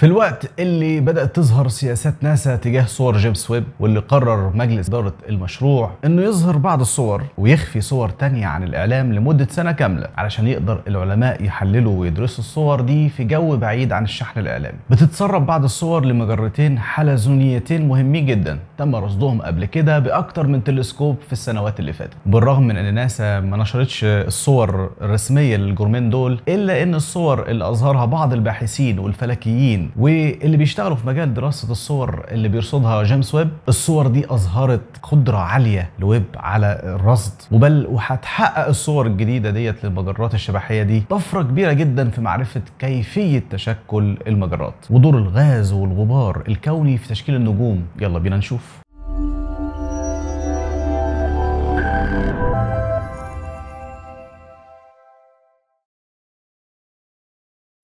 في الوقت اللي بدأت تظهر سياسات ناسا تجاه صور جيمس ويب، واللي قرر مجلس إدارة المشروع إنه يظهر بعض الصور ويخفي صور تانية عن الإعلام لمدة سنة كاملة علشان يقدر العلماء يحللوا ويدرسوا الصور دي في جو بعيد عن الشحن الإعلامي. بتتسرب بعض الصور لمجرتين حلزونيتين مهمين جدا تم رصدهم قبل كده بأكتر من تلسكوب في السنوات اللي فاتت. بالرغم من إن ناسا ما نشرتش الصور الرسمية للجرمين دول، إلا إن الصور اللي أظهرها بعض الباحثين والفلكيين واللي بيشتغلوا في مجال دراسة الصور اللي بيرصدها جيمس ويب، الصور دي أظهرت قدرة عالية لويب على الرصد، وبل وهتحقق الصور الجديدة ديت للمجرات الشبحية دي طفرة كبيرة جدا في معرفة كيفية تشكل المجرات ودور الغاز والغبار الكوني في تشكيل النجوم. يلا بينا نشوف.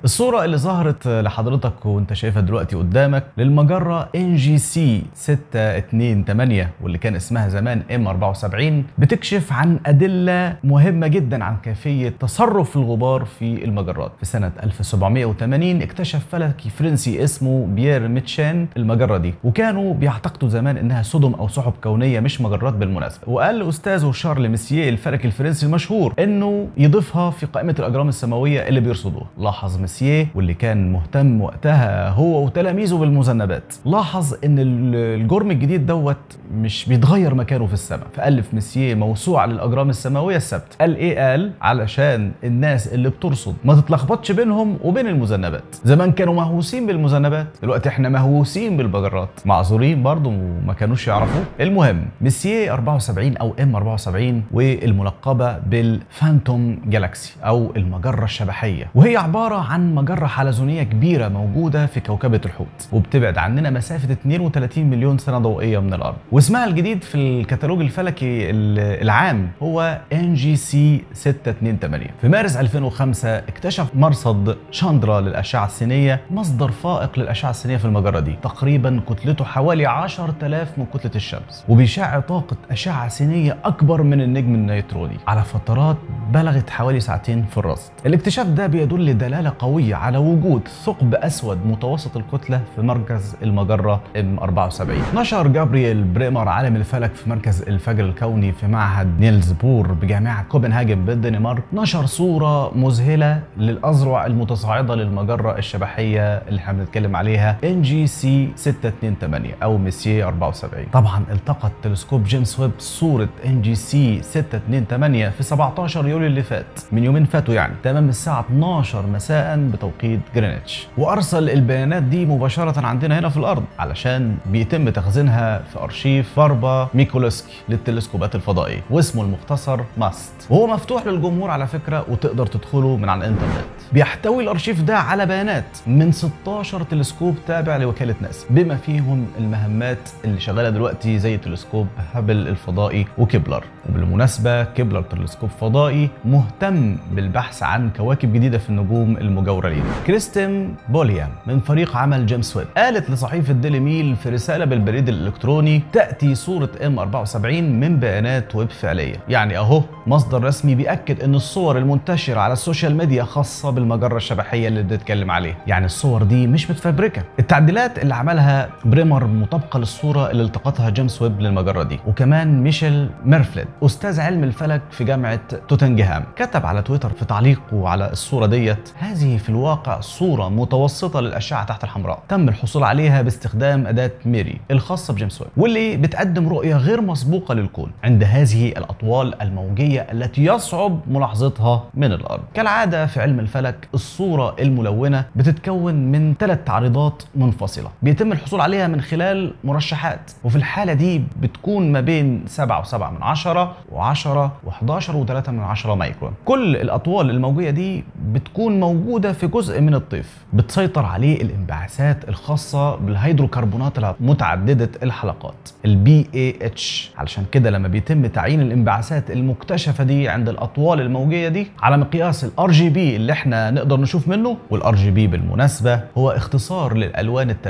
الصورة اللي ظهرت لحضرتك وانت شايفها دلوقتي قدامك للمجرة NGC 628 واللي كان اسمها زمان M74 بتكشف عن أدلة مهمة جدا عن كيفية تصرف الغبار في المجرات. في سنة 1780 اكتشف فلكي فرنسي اسمه بيير ميتشان المجرة دي، وكانوا بيعتقدوا زمان انها سدم او سحب كونية مش مجرات بالمناسبة، وقال أستاذه شارل ميسييه الفلكي الفرنسي المشهور انه يضيفها في قائمة الأجرام السماوية اللي بيرصدوها. لاحظ ميسييه واللي كان مهتم وقتها هو وتلاميذه بالمذنبات، لاحظ ان الجرم الجديد دوت مش بيتغير مكانه في السماء، فألف ميسييه موسوعة للأجرام السماوية السبت. قال ايه؟ قال علشان الناس اللي بترصد ما تتلخبطش بينهم وبين المذنبات. زمان كانوا مهووسين بالمذنبات، دلوقتي احنا مهووسين بالمجرات، معذورين برضه وما كانوش يعرفوه. المهم ميسييه 74 او M74 والملقبة بالفانتوم جالاكسي او المجرة الشبحية، وهي عبارة عن مجرة حلزونية كبيرة موجودة في كوكبة الحوت وبتبعد عننا مسافة 32 مليون سنة ضوئية من الأرض، واسمها الجديد في الكتالوج الفلكي العام هو NGC 628. في مارس 2005 اكتشف مرصد شاندرا للأشعة السينية مصدر فائق للأشعة السينية في المجرة دي، تقريبا كتلته حوالي 10000 من كتلة الشمس، وبيشع طاقة أشعة سينية أكبر من النجم النيتروني على فترات بلغت حوالي ساعتين في الرصد. الاكتشاف ده بيدل دلالة قوية على وجود ثقب أسود متوسط الكتلة في مركز المجرة M74. نشر جابرييل بريمر عالم الفلك في مركز الفجر الكوني في معهد نيلز بور بجامعة كوبنهاجن بالدنمارك، نشر صورة مذهلة للأذرع المتصاعدة للمجرة الشبحية اللي احنا بنتكلم عليها NGC 628 أو ميسييه 74. طبعا التقط تلسكوب جيمس ويب صورة NGC 628 في 17 يوليو اللي فات، من يومين فاتوا يعني، تمام الساعة 12 مساء بتوقيت جرينتش، وارسل البيانات دي مباشره عندنا هنا في الارض علشان بيتم تخزينها في ارشيف باربا ميكولسكي للتلسكوبات الفضائيه، واسمه المختصر ماست، وهو مفتوح للجمهور على فكره وتقدر تدخله من على الانترنت. بيحتوي الارشيف ده على بيانات من 16 تلسكوب تابع لوكاله ناسا، بما فيهم المهمات اللي شغاله دلوقتي زي تلسكوب هابل الفضائي وكبلر. وبالمناسبه كبلر تلسكوب فضائي مهتم بالبحث عن كواكب جديده في النجوم المجاورة لينا. كريستين بوليان من فريق عمل جيمس ويب قالت لصحيفة ديلي ميل في رسالة بالبريد الإلكتروني: تأتي صورة M74 من بيانات ويب فعلية. يعني أهو مصدر رسمي بيأكد إن الصور المنتشرة على السوشيال ميديا خاصة بالمجرة الشبحية اللي بنتكلم عليها، يعني الصور دي مش متفبركة. التعديلات اللي عملها بريمر مطابقة للصورة اللي التقطها جيمس ويب للمجرة دي. وكمان ميشيل ميرفلد أستاذ علم الفلك في جامعة توتنجهام كتب على تويتر في تعليقه على الصورة ديت: هذه في الواقع صورة متوسطة للأشعة تحت الحمراء تم الحصول عليها باستخدام أداة ميري الخاصة بجيمس ويب، واللي بتقدم رؤية غير مسبوقة للكون عند هذه الأطوال الموجية التي يصعب ملاحظتها من الأرض. كالعادة في علم الفلك الصورة الملونة بتتكون من 3 تعريضات منفصلة بيتم الحصول عليها من خلال مرشحات، وفي الحالة دي بتكون ما بين 7.7 و10 و11.3 مايكرون. كل الأطوال الموجية دي بتكون موجودة في جزء من الطيف بتسيطر عليه الانبعاثات الخاصة بالهيدروكربونات متعددة الحلقات PAH، علشان كده لما بيتم تعيين الانبعاثات المكتشفة دي عند الأطوال الموجية دي على مقياس RGB اللي احنا نقدر نشوف منه، والRGB بالمناسبة هو اختصار للألوان ال3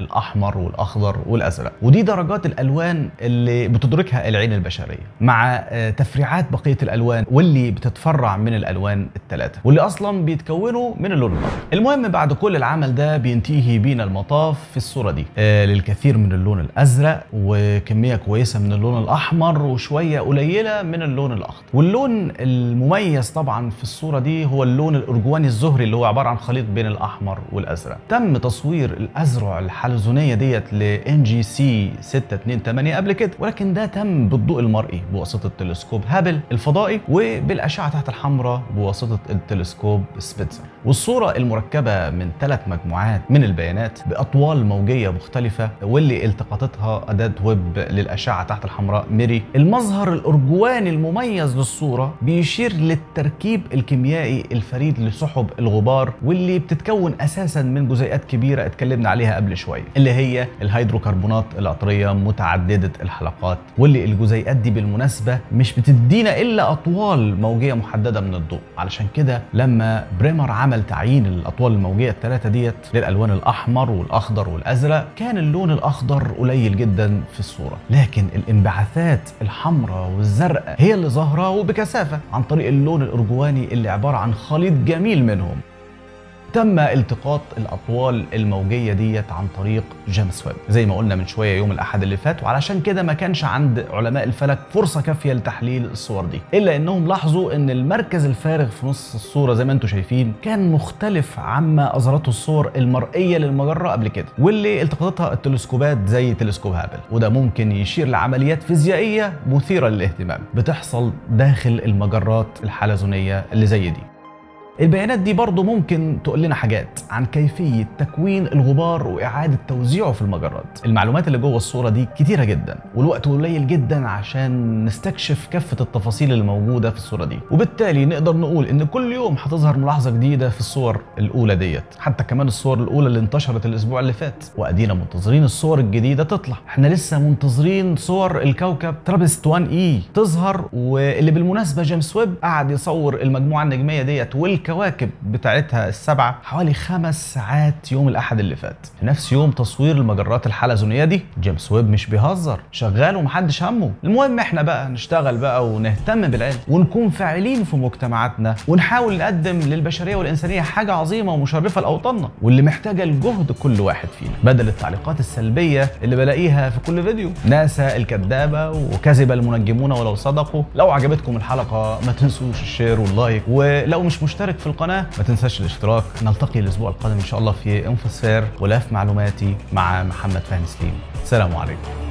الأحمر والأخضر والأزرق، ودي درجات الألوان اللي بتدركها العين البشرية مع تفريعات بقية الألوان واللي بتتفرع من الألوان ال3 واللي أصلا بيتكون من اللون الابيض. المهم بعد كل العمل ده بينتهي بينا المطاف في الصوره دي للكثير من اللون الازرق وكميه كويسه من اللون الاحمر وشويه قليله من اللون الاخضر. واللون المميز طبعا في الصوره دي هو اللون الارجواني الزهري اللي هو عباره عن خليط بين الاحمر والازرق. تم تصوير الازرع الحلزونيه ديت ل NGC 628 قبل كده، ولكن ده تم بالضوء المرئي بواسطه تلسكوب هابل الفضائي وبالاشعه تحت الحمراء بواسطه التلسكوب سبيتزر. والصوره المركبه من 3 مجموعات من البيانات باطوال موجيه مختلفه واللي التقطتها اداه ويب للاشعه تحت الحمراء ميري. المظهر الارجواني المميز للصوره بيشير للتركيب الكيميائي الفريد لسحب الغبار واللي بتتكون اساسا من جزيئات كبيره اتكلمنا عليها قبل شويه اللي هي الهيدروكربونات العطريه متعدده الحلقات، واللي الجزيئات دي بالمناسبه مش بتدينا الا اطوال موجيه محدده من الضوء. علشان كده لما بريمر عمل تعيين الاطوال الموجيه ال3 ديت للالوان الاحمر والاخضر والازرق كان اللون الاخضر قليل جدا في الصوره، لكن الانبعاثات الحمراء والزرقاء هي اللي ظاهره وبكثافه عن طريق اللون الارجواني اللي عباره عن خليط جميل منهم. تم التقاط الاطوال الموجيه ديت عن طريق جيمس ويب زي ما قلنا من شويه يوم الاحد اللي فات، وعلشان كده ما كانش عند علماء الفلك فرصه كافيه لتحليل الصور دي، الا انهم لاحظوا ان المركز الفارغ في نص الصوره زي ما انتم شايفين كان مختلف عما اظهرته الصور المرئيه للمجره قبل كده واللي التقطتها التلسكوبات زي تلسكوب هابل. وده ممكن يشير لعمليات فيزيائيه مثيره للاهتمام بتحصل داخل المجرات الحلزونيه اللي زي دي. البيانات دي برضو ممكن تقول لنا حاجات عن كيفية تكوين الغبار وإعادة توزيعه في المجرات. المعلومات اللي جوه الصورة دي كتيرة جدا والوقت قليل جدا عشان نستكشف كافة التفاصيل اللي موجودة في الصورة دي، وبالتالي نقدر نقول إن كل يوم هتظهر ملاحظة جديدة في الصور الأولى ديت، حتى كمان الصور الأولى اللي انتشرت الأسبوع اللي فات، وأدينا منتظرين الصور الجديدة تطلع. إحنا لسه منتظرين صور الكوكب ترابست 1E تظهر، واللي بالمناسبة جيمس ويب قعد يصور المجموعة النجمية ديت الكواكب بتاعتها ال7 حوالي 5 ساعات يوم الاحد اللي فات. في نفس يوم تصوير المجرات الحلزونيه دي جيمس ويب مش بيهزر، شغال ومحدش همه. المهم احنا بقى نشتغل بقى ونهتم بالعلم ونكون فاعلين في مجتمعاتنا ونحاول نقدم للبشريه والانسانيه حاجه عظيمه ومشرفه لاوطاننا واللي محتاجه الجهد كل واحد فينا، بدل التعليقات السلبيه اللي بلاقيها في كل فيديو. ناسا الكذابه وكذب المنجمون ولو صدقوا. لو عجبتكم الحلقه ما تنسوش الشير واللايك، ولو مش اشترك في القناة ما تنساش الاشتراك. نلتقي الأسبوع القادم إن شاء الله في انفوسفير، ولاف معلوماتي مع محمد فهمي سليم. سلام عليكم.